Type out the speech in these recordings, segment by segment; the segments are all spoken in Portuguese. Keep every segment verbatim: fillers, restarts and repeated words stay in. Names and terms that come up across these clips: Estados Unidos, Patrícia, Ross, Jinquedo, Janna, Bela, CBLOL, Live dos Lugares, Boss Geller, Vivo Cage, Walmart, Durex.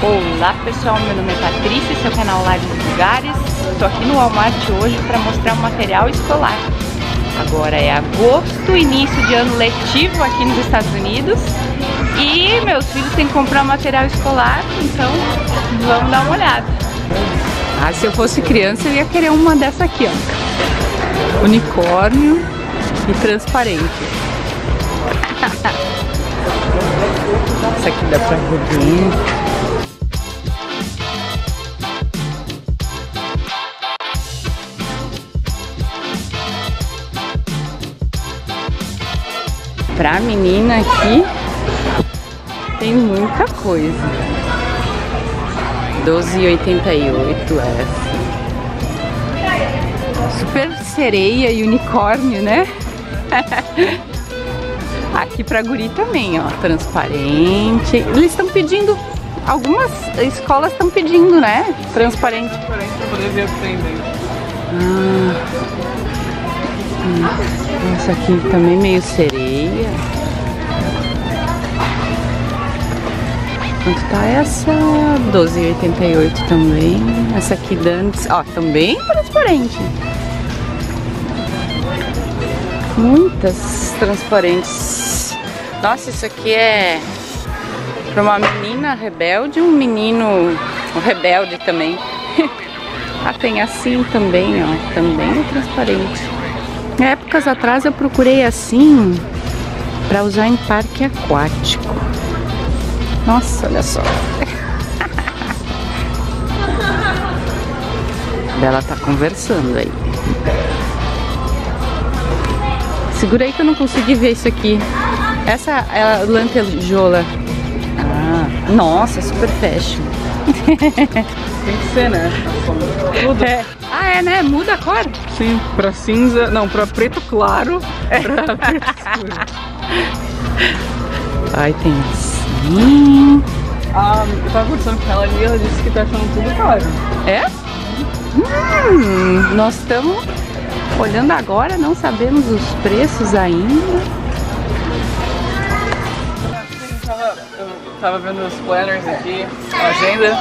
Olá pessoal, meu nome é Patrícia, esse é o canal Live dos Lugares. Estou aqui no Walmart hoje para mostrar um material escolar. Agora é agosto, início de ano letivo aqui nos Estados Unidos. E meus filhos têm que comprar material escolar, então vamos dar uma olhada. Ah, se eu fosse criança eu ia querer uma dessa aqui, ó. Unicórnio e transparente. Essa aqui dá pra rodinho. Pra menina aqui tem muita coisa. doze e oitenta e oito essa. Super sereia e unicórnio, né? Aqui pra guri também, ó. Transparente. Eles estão pedindo. Algumas escolas estão pedindo, né? Transparente. Transparente pra poder ver o que tem dentro. Essa aqui também meio sereia. Quanto tá essa? doze e oitenta e oito também. Essa aqui dantes, ó, também transparente. Muitas transparentes. Nossa, isso aqui é pra uma menina rebelde, um menino rebelde também. Ah, tem assim também, ó. Também é transparente. Épocas atrás eu procurei assim para usar em parque aquático. Nossa, olha só. Bela tá conversando aí. Segura aí que eu não consegui ver isso aqui. Essa é a lantejola. Ah, nossa, super fashion. Tem que ser, né? Tudo. É. Ah, é, né? Muda a cor? Sim, pra cinza, não, pra preto claro, é. Pra preto escuro. Ai, tem assim. Ah, eu tava conversando com ela ali, ela disse que tá achando tudo caro. É? Hum, nós estamos olhando agora, não sabemos os preços ainda. Tava vendo os planners aqui, a agenda,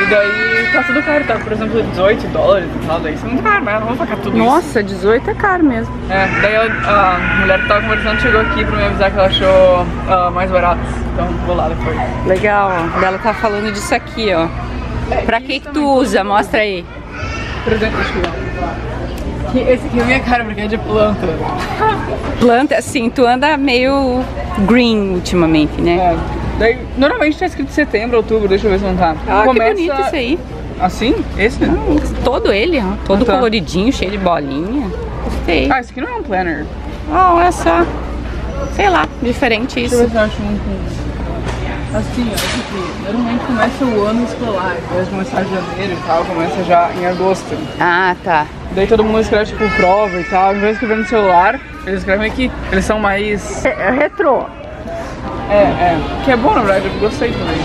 e daí tá tudo caro, tá por exemplo dezoito dólares e tal, daí isso é muito caro, né? Não vou pagar tudo. Nossa, isso. dezoito é caro mesmo. É, daí a, a mulher que tava conversando chegou aqui pra me avisar que ela achou uh, mais baratos, então vou lá depois. Legal, ela tá falando disso aqui, ó. É, pra que que tu usa? Mostra aí. Por exemplo, que esse aqui é minha cara porque é de planta. Planta, assim, tu anda meio green ultimamente, né? É. Daí, normalmente tá escrito setembro, outubro, deixa eu ver se não tá. Ah, começa... que bonito isso aí. Assim? Esse? Não, todo ele, ó. Todo ah, tá. Coloridinho, cheio de bolinha. Gostei. Ah, esse aqui não é um planner. Ah, olha só. Sei lá, diferente isso. Deixa eu ver se eu acho muito... Assim, ó, esse aqui. Normalmente começa o ano escolar. Ao invés de começar em janeiro e tal, começa já em agosto. Ah, tá. Daí todo mundo escreve, tipo, prova e tal. Ao invés de escrever no celular, eles escrevem aqui. Eles são mais... É, é retrô. É, é. Que é bom, na verdade, eu gostei também.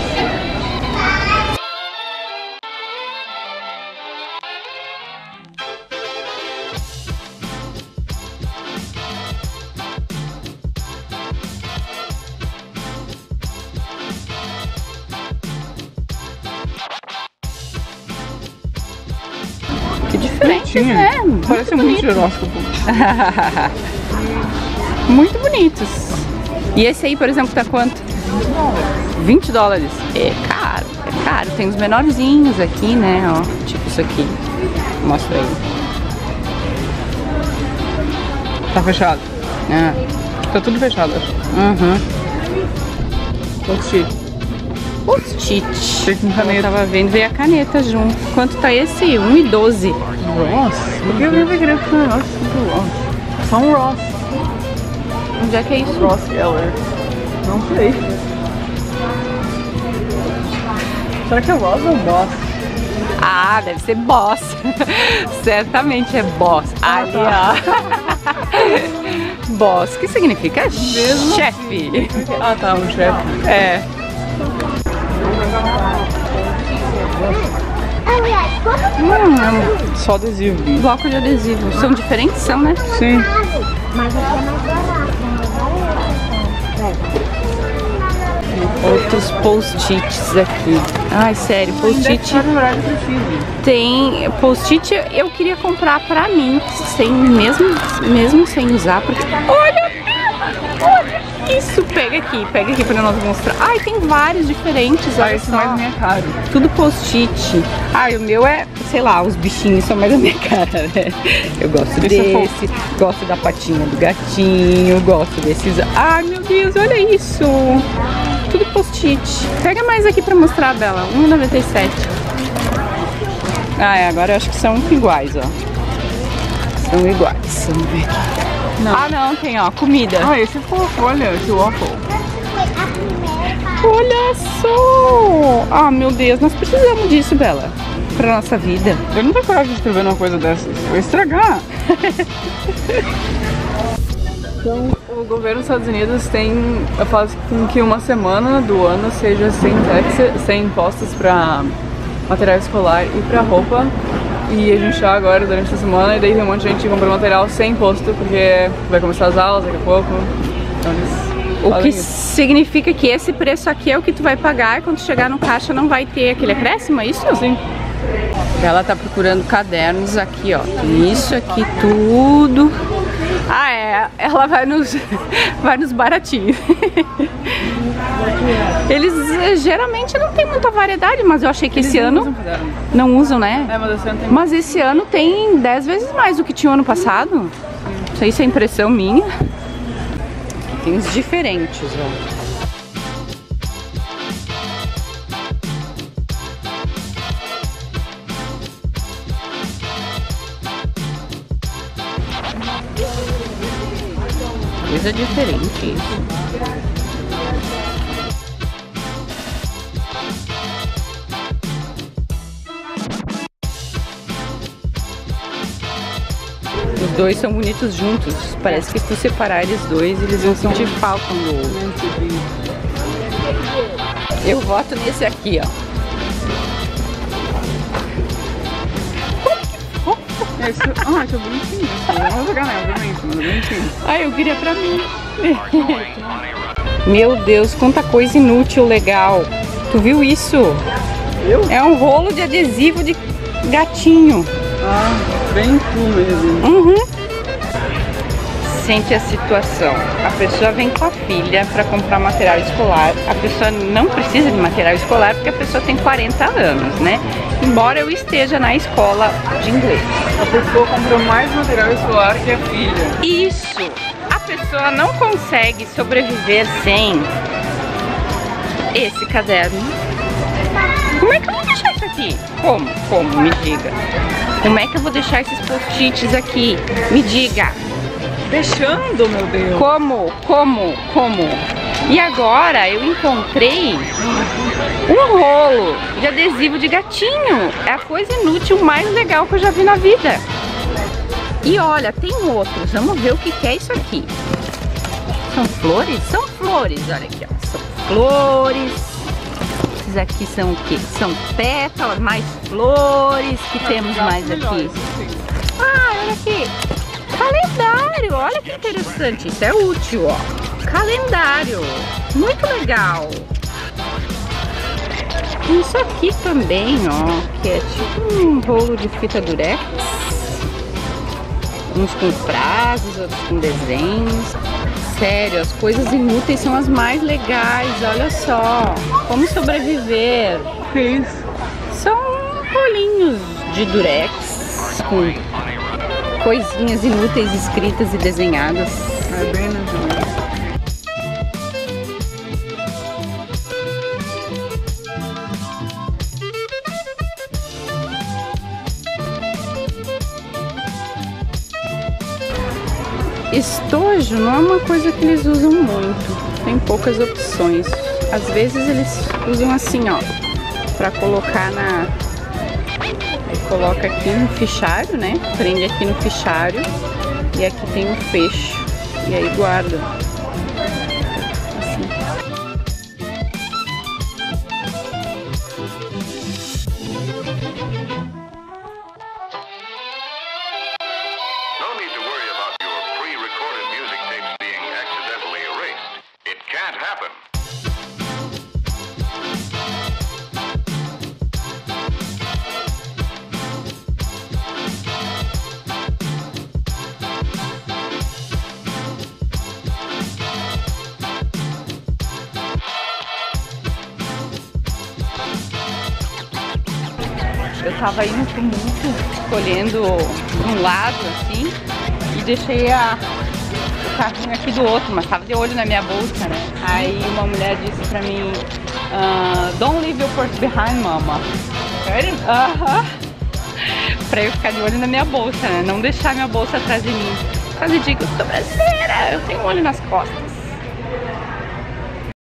Que diferente, né? Parece muito horóscopo. Muito bonitos. E esse aí, por exemplo, tá quanto? vinte dólares. É caro, é caro. Tem os menorzinhos aqui, né? Ó, tipo isso aqui. Mostra aí. Tá fechado? Ah. Tá tudo fechado, acho. Uhum. Post-it. Post-it. Eu tava vendo, veio a caneta junto. Quanto tá esse? um e doze. Nossa, por que eu vi o Nossa, tudo Ross. Só um Ross. Onde é que é isso? Boss Geller. Não sei. Será que é Ross ou Boss? Ah, deve ser Boss. Certamente é Boss. Ali, ó. Boss, que significa mesmo chefe. Assim. Ah, tá, um chefe. É. Hum, só adesivo. Bloco de adesivo. São diferentes, são, né? Sim. Outro os post-its aqui. Ai, sério, post-it... Tem... Post-it eu queria comprar pra mim, sem, mesmo, mesmo sem usar, porque... Olha! Olha! Isso, pega aqui, pega aqui pra nós mostrar. Ai, tem vários diferentes, olha só. Mais minha cara. Tudo post-it. Ai, o meu é, sei lá, os bichinhos são mais a minha cara, né? Eu gosto desse, gosto da patinha do gatinho, gosto desses... Ai, meu Deus, olha isso. Tudo post-it. Pega mais aqui pra mostrar, Bela. um e noventa e sete. Ai, agora eu acho que são iguais, ó. São iguais. Vamos ver aqui. Não. Ah, não, tem, ó, comida. Ah, esse é fofo, olha, esse waffle. Olha só! Ah, meu Deus, nós precisamos disso, Bela, pra nossa vida. Eu não tenho coragem de escrever uma coisa dessas, eu vou estragar. Então, o governo dos Estados Unidos tem, faz com que uma semana do ano seja sem taxas, sem impostos pra material escolar e pra roupa. E a gente tá agora durante essa semana e daí tem um monte de gente que comprou material sem imposto porque vai começar as aulas daqui a pouco. Então eles o que isso. significa que esse preço aqui é o que tu vai pagar e quando chegar no caixa não vai ter aquele acréscimo, é isso? Sim. Ela tá procurando cadernos aqui, ó. Tem isso aqui tudo. Ah, é. Ela vai nos, vai nos baratinhos. Eles geralmente não tem muita variedade, mas eu achei que eles esse não ano usam não usam, né? É, mas, esse ano tem mas esse ano tem dez vezes mais do que tinha o ano passado. Sim. Isso aí é impressão minha. Tem uns diferentes, ó. Coisa diferente. Os dois são bonitos juntos. Parece que se tu separar eles dois, eles vão sentir falta um do outro. Eu voto nesse aqui, ó. Esse... Ah, esse é bonitinho. Não vou jogar nela, mas é bonitinho. Ai, eu queria pra mim. Meu Deus, quanta coisa inútil, legal. Tu viu isso? Eu? É um rolo de adesivo de gatinho. Ah, bem cool mesmo. Uhum. Sente a situação. A pessoa vem com a filha pra comprar material escolar. A pessoa não precisa de material escolar porque a pessoa tem quarenta anos, né? Embora eu esteja na escola de inglês. A pessoa comprou mais material escolar que a filha. Isso! A pessoa não consegue sobreviver sem esse caderno. Como é que eu vou deixar isso aqui? Como? Como? Me diga. Como é que eu vou deixar esses post-its aqui? Me diga. Deixando, meu Deus. Como? Como? Como? E agora eu encontrei um rolo de adesivo de gatinho. É a coisa inútil mais legal que eu já vi na vida. E olha, tem outros. Vamos ver o que é isso aqui. São flores? São flores, olha aqui, ó. São flores. Esses aqui são o quê? São pétalas, mais flores. Que temos mais aqui? Ah, olha aqui. Calendário, olha que interessante. Isso é útil, ó. Calendário, muito legal. Isso aqui também, ó, que é tipo um rolo de fita durex. Uns com frases, outros com desenhos. Sério, as coisas inúteis são as mais legais, olha só. Como sobreviver. O que é isso? São rolinhos de durex com coisinhas inúteis escritas e desenhadas. É bem legal. Estojo não é uma coisa que eles usam muito. Tem poucas opções. Às vezes eles usam assim, ó, pra colocar na... Coloca aqui no fichário, né? Prende aqui no fichário e aqui tem um fecho e aí guarda. Assim. Eu tava aí no tumulto, escolhendo de um lado, assim, e deixei a, o carrinho aqui do outro, mas tava de olho na minha bolsa, né? Aí uma mulher disse pra mim, uh, don't leave your purse behind, mama. Sério? Aham. Pra eu ficar de olho na minha bolsa, né? Não deixar minha bolsa atrás de mim. Quase digo, eu sou brasileira, eu tenho um olho nas costas.